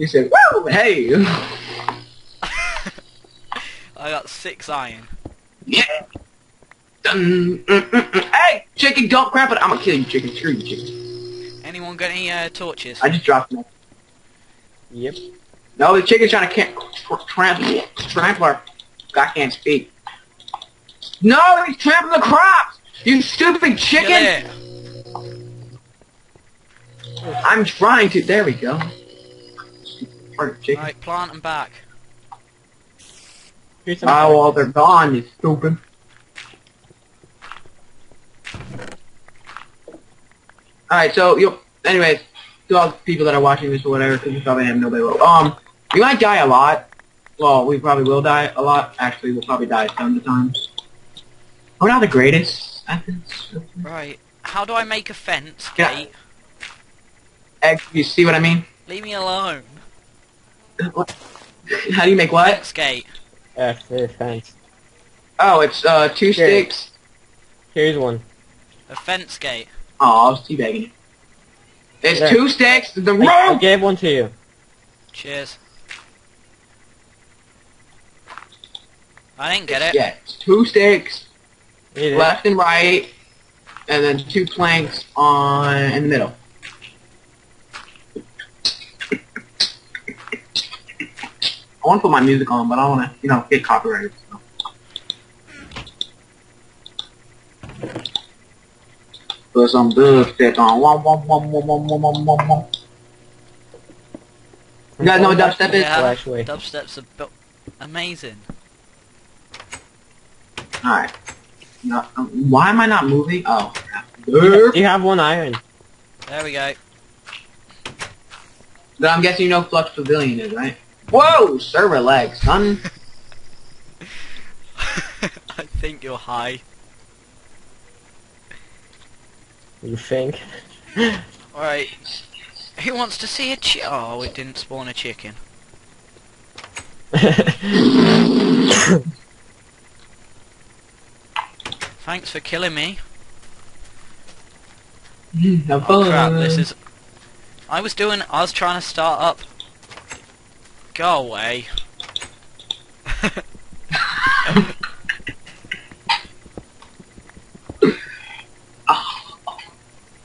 He said, "Woo, hey!" I got 6 iron. Yeah. Hey, chicken, don't grab it. I'm gonna kill you, chicken. Screw you, chicken. Anyone got any torches? I just dropped them. Yep. No, the chicken's trying to trample. I can't speak. No, he's trampling the crops. You stupid chicken! I'm trying to. There we go. Alright, plant them back. Oh, well, they're gone, you stupid. Alright, so, anyways, to all the people that are watching this or whatever, because you probably have nobody will. We might die a lot. Well, we probably will die a lot. Actually, we'll probably die sometimes. We're not the greatest. Right. How do I make a fence gate? You see what I mean? Leave me alone. What? How do you make what? Fence gate. Fence. Oh, it's 2 sticks. Here's one. A fence gate. Oh, I was teabagging it. There's 2 sticks. The rope. I gave one to you. Cheers. I didn't get it. Yeah, 2 sticks. Left and right, and then 2 planks in the middle. I want to put my music on, but I want to, get copyrighted. So. Put some dubstep on. You guys know what dubstep is? Yeah, dubstep's amazing. Alright. No, why am I not moving? Oh, crap. You have 1 iron. There we go. But I'm guessing you know Flux Pavilion is, right? Whoa! Server lag, son! I think you're high. You think? Alright. Who wants to see a chicken? Oh, it didn't spawn a chicken. Thanks for killing me. Oh crap, this is... I was trying to start up. Go away.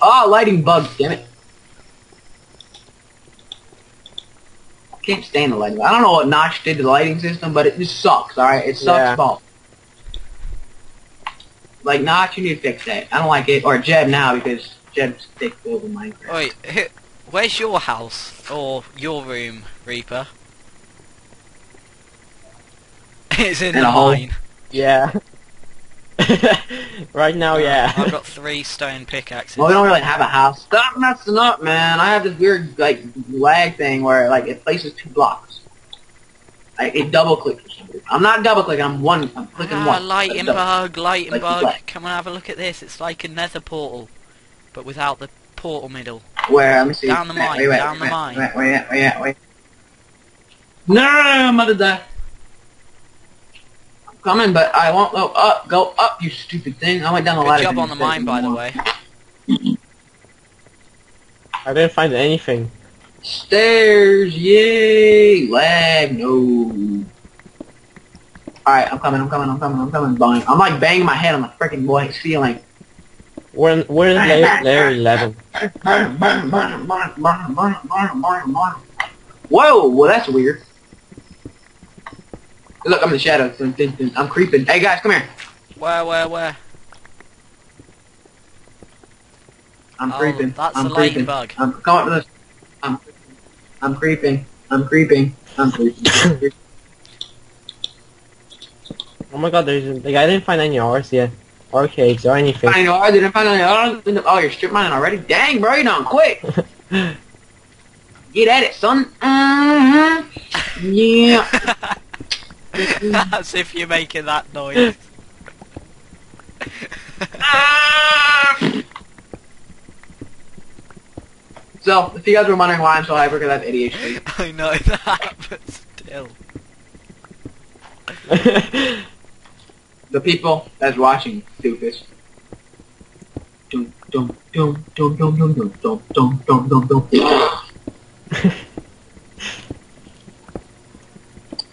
Oh, lighting bug, damn it. I can't stand the lighting. I don't know what Notch did to the lighting system, but it just sucks, alright? It sucks balls. Like, Notch, you need to fix that. I don't like it. Or Jeb now, because Jeb's thick over Minecraft. Wait, where's your house? Or your room, Reaper? It's in the mine. Yeah. Right now, yeah. I've got 3 stone pickaxes. Well, we don't really have a house. Stop messing up, man. I have this weird, lag thing where, it places 2 blocks. It double-clicks. I'm not double-clicking, I'm clicking one. Lighting bug, lighting bug. Come and have a look at this. It's like a nether portal, but without the portal middle. Where? Let me see. Down the mine, down the mine. Wait. No, mother die. I'm coming, but I won't go up. Go up, you stupid thing. I went down the ladder. Good job on the mine, by the way. I didn't find anything. Stairs, yay! Lag, no. Alright, I'm coming. Bang. I'm like banging my head on the frickin' white ceiling. We're in layer 11. Whoa, well that's weird. Look, I'm in the shadows. I'm creeping. Hey guys, come here. Where? I'm creeping. That's a lighting bug. Come up to this. I'm creeping. Oh my god, I didn't find any ores yet. Arcades or anything. I didn't find any ores. Oh, you're strip mining already? Dang, bro, you're not quick. Get at it, son. Mm-hmm. Yeah. As if you're making that noise. So, if you guys were wondering why I'm so hyper, because I have ADHD. I know that, but still. The people that's watching do this.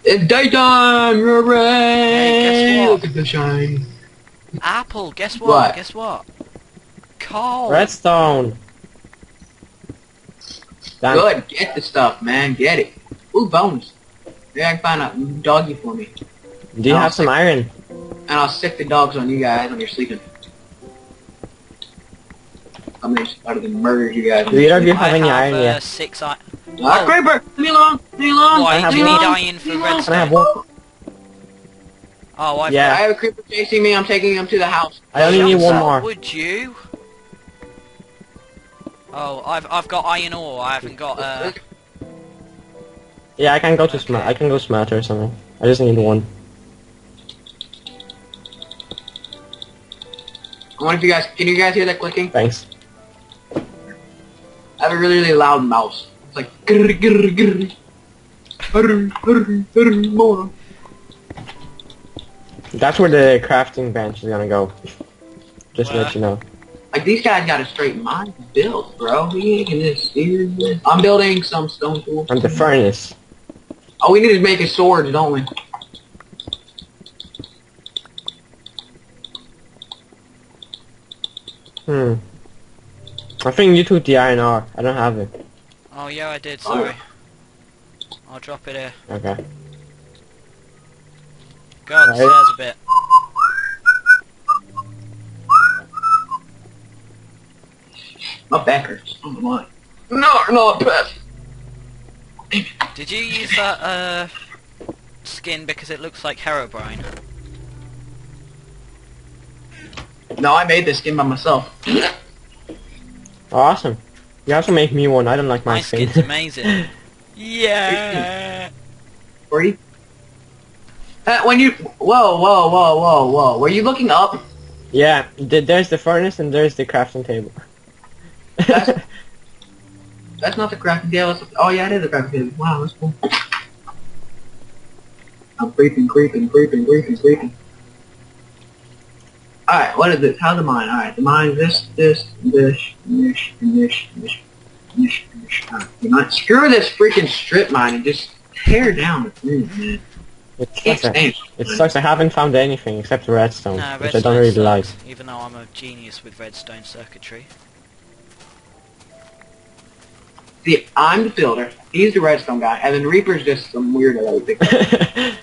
It's daytime! Hooray! Hey, look at the shine. Apple, guess what? What? Guess what? Coal. Redstone. Done. Good, get the stuff, man. Get it. Ooh, bones. Maybe I can find a doggy for me. Do you have some iron? And I'll sick the dogs on you guys when you're sleeping. I'm gonna start to murder you guys. Do either of you have any iron yet? I have 6 iron. Oh, Reaper! Leave me alone! Leave me alone! Why do you need iron for redstone? Can I have one? Oh, I have a creeper chasing me. I'm taking him to the house. I only need one more. Would you? Oh, I've got iron ore. I haven't got Yeah, I can go to smelt. I can go smelter or something. I just need one. I wonder if you guys can hear that clicking? Thanks. I have a really loud mouse. It's like grr grr grr. Grr, grr, grr, more. That's where the crafting bench is gonna go. Just to let you know. Like, these guys got a straight mine built, bro. We ain't gonna steal this. I'm building some stone tools. And the furnace. Oh, we need to make a sword, don't we? Hmm. I think you took the iron ore. I don't have it. Oh, yeah, I did. Sorry. Oh. I'll drop it here. Okay. Go upstairs a bit. My back hurts. Oh, my. No, no, I'm Did you use that skin because it looks like Herobrine? No, I made this skin by myself. Awesome. You have to make me one. I don't like my skin. My skin's amazing. Yeah. Were you? When you... Whoa, whoa, whoa, whoa, whoa. Were you looking up? Yeah. There's the furnace and there's the crafting table. That's not the crafting table. Oh yeah, it is the crafting table. Wow, that's cool. I'm creeping, creeping, creeping, creeping, creeping. Alright, what is this? How's the mine? Alright, the mine, this. Alright, screw this freaking strip mine and just tear down the food, man. It sucks, I haven't found anything except redstone, which I don't really like. Even though I'm a genius with redstone circuitry. See, I'm the builder, he's the redstone guy, and then Reaper's just some weirdo that we picked up.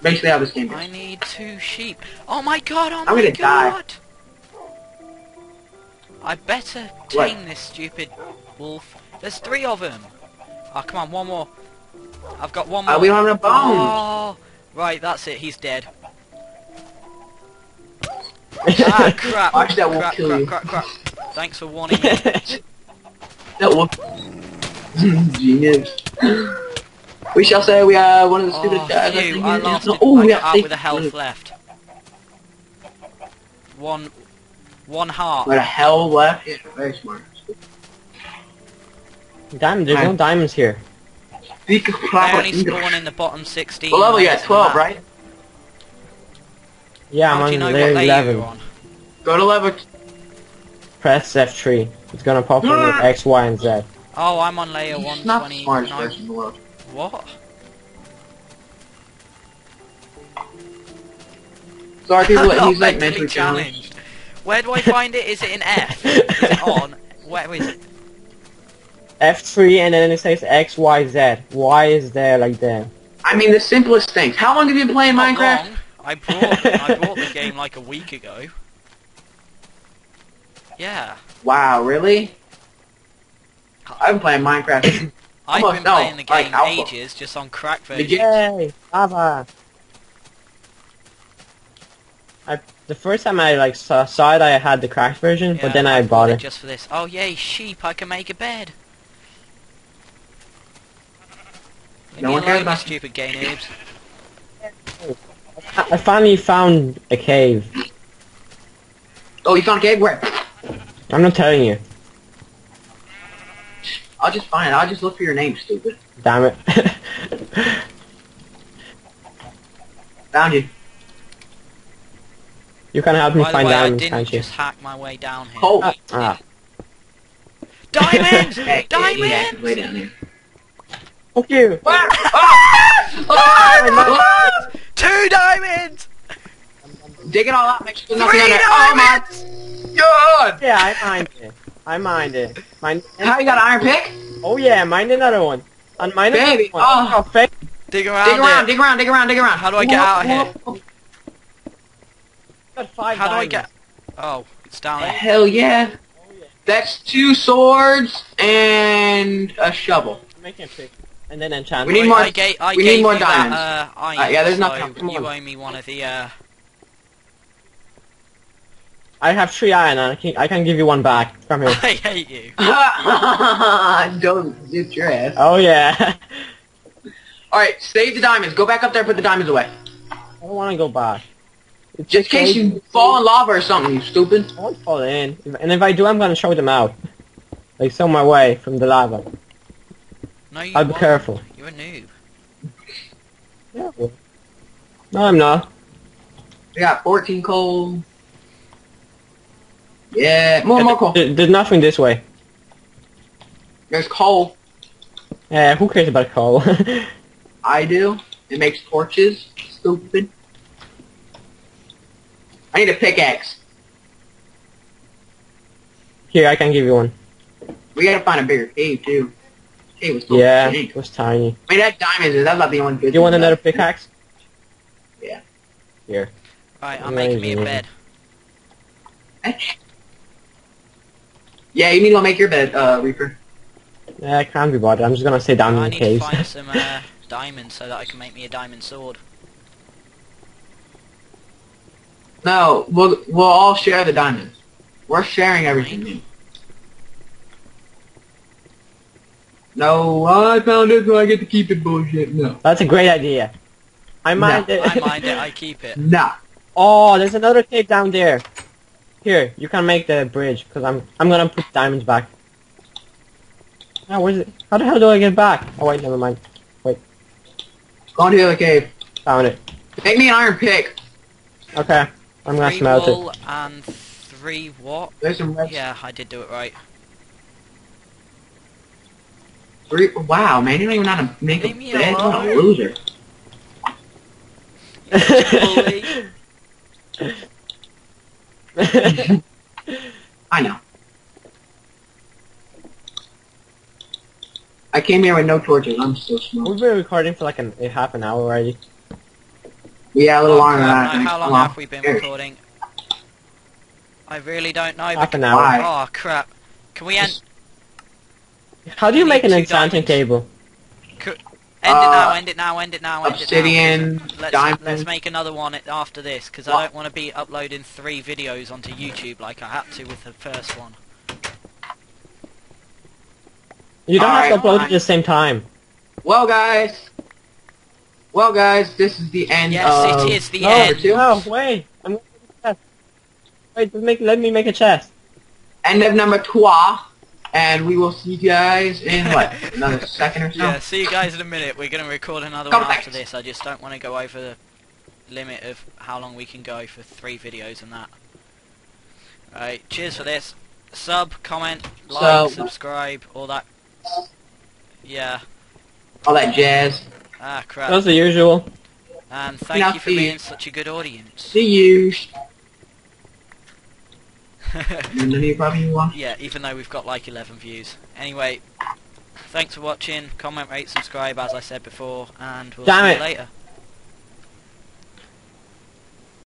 Basically how this game is. I need 2 sheep. Oh my god, oh my god! I'm gonna die. I better tame this stupid wolf. There's 3 of them. Oh, come on, one more. I've got one more. We don't have enough bones. Oh, right, that's it, he's dead. Ah, crap. Watch that wolf kill you. Crap. Thanks for warning me. That wolf. Genius. We shall say we are one of the stupidest guys. I lost it. Oh, I got out with a health left. One heart. With a hell left? Yeah, very smart. Damn, there's no diamonds here. They only spawn in the bottom 16. Well, level you at 12, right? Yeah, I'm on level 11. Go to level... Press F3. It's gonna pop in with X, Y, and Z. Oh, I'm on layer 129. He's not the smartest person in the world. What? Sorry, people. He's like mentally challenged. Where do I find it? Is it in F? Is it on? Where is it? F3, and then it says X, Y, Z. Why is there like that? I mean, the simplest things. How long have you been playing Minecraft? Long. I brought the game like a week ago. Yeah. Wow, really? I've been playing Minecraft. I've been playing the game ages, just on crack versions. Yay! Lava! The first time I saw it, I had the crack version, but then I bought it. Just for this. Oh yay, sheep! I can make a bed. No one cares about stupid game noobs. I finally found a cave. Oh, you found a cave? Where? I'm not telling you. I'll just find it. I'll just look for your name, stupid. Damn it. Found you. You can help me find diamonds, can't you? I didn't just hack my way down here. Oh! Diamonds! Diamonds! Fuck you! Oh, 2 diamonds! Dig it all up, make sure there's nothing in there. Oh my god! Yeah, I mined it. I mined it. Mine. How you got an iron pick? Oh yeah, mine another one. On mine another one. Oh, fake. Dig around. Dig around. Dig around. Dig around. Dig around. How do I get out of here? Got 5 diamonds. How do I get? Oh, it's down there. Hell yeah! That's 2 swords and a shovel. Make it pick. And then enchant. We need more. We need more diamonds. Yeah, there's nothing. You owe me one of the. I have 3 iron and I can give you 1 back. Come here. I hate you. Don't get your ass. Oh yeah. Alright, save the diamonds. Go back up there and put the diamonds away. I don't want to go back. It's just in case you fall in lava or something, you stupid. I won't fall in. And if I do, I'm going to show them out. Like, some my way from the lava. No, you won't. Be careful. You're a noob. Yeah. No, I'm not. We got 14 coal. Yeah, more coal. There's nothing this way. There's coal. Yeah, who cares about coal? I do. It makes torches. Stupid. I need a pickaxe. Here, I can give you 1. We gotta find a bigger cave, too. The cave was so big. It was tiny. I mean, that diamond is, that's not the only good thing. You want another pickaxe? Yeah. Here. Alright, I'm making me a bed. Yeah, you need to make your bed, Reaper. Yeah, I can't be bothered. I'm just gonna stay down in the cave. I need to find some diamonds so that I can make me a diamond sword. No, we'll all share the diamonds. We're sharing everything. No, I found it, so I get to keep it. Bullshit. No. That's a great idea. I mind it. I mind it. I keep it. Nah. Oh, there's another cave down there. Here, you can make the bridge because I'm gonna put diamonds back. Now, where's it? How the hell do I get back? Oh wait, never mind. Wait. Go on to the other cave. Found it. Make me an iron pick. Okay, I'm gonna smelt it. 3 wool and 3 what? There's some rest. Yeah, I did do it right. 3. Wow, man, you don't even know how to make a bed. What a loser. I know. I came here with no torches. I'm so smart. We've been recording for like a half an hour already. Yeah, a little longer than that. How long have we been recording? I really don't know. Half an hour. Oh crap! Can we end? How do you make an enchanting table? End it now! End it now! End it now! Obsidian. Let's make another one after this because I don't want to be uploading 3 videos onto YouTube like I had to with the first one. You don't have to upload at the same time. Well, guys, this is the end of... Yes, it is the end. No, wait. I'm going to make a chest. Wait, let me make a chest. End of number 2, and we will see you guys in, what, another second or so? Yeah, see you guys in a minute. We're going to record another one after this. I just don't want to go over the limit of how long we can go for 3 videos and that. Alright, cheers for this. Sub, comment, like, subscribe, all that. Yeah. All that jazz. Ah, crap. That's the usual. And thank you for being such a good audience. See you. Yeah, even though we've got like 11 views. Anyway, thanks for watching. Comment, rate, subscribe, as I said before, and we'll see you later.